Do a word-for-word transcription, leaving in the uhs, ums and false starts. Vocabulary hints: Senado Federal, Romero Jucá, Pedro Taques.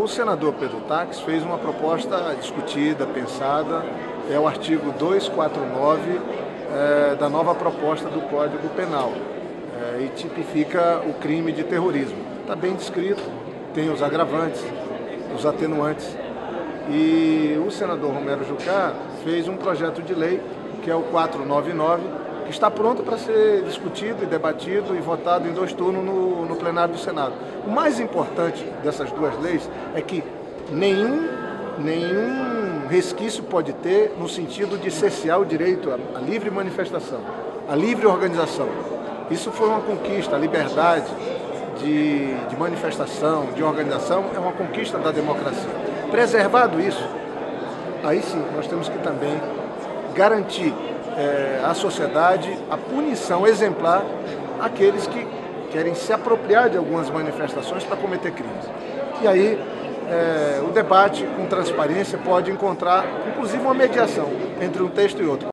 O senador Pedro Taques fez uma proposta discutida, pensada, é o artigo duzentos e quarenta e nove é, da nova proposta do Código Penal é, e tipifica o crime de terrorismo. Está bem descrito, tem os agravantes, os atenuantes. E o senador Romero Jucá fez um projeto de lei, que é o quatrocentos e noventa e nove, que está pronto para ser discutido e debatido e votado em dois turnos no, no plenário do Senado. O mais importante dessas duas leis é que nenhum, nenhum resquício pode ter no sentido de cercear o direito à, à livre manifestação, à livre organização. Isso foi uma conquista, a liberdade de, de manifestação, de organização, é uma conquista da democracia. Preservado isso, aí sim nós temos que também garantir é, à sociedade a punição exemplar àqueles que querem se apropriar de algumas manifestações para cometer crimes. E aí é, o debate com transparência pode encontrar, inclusive, uma mediação entre um texto e outro.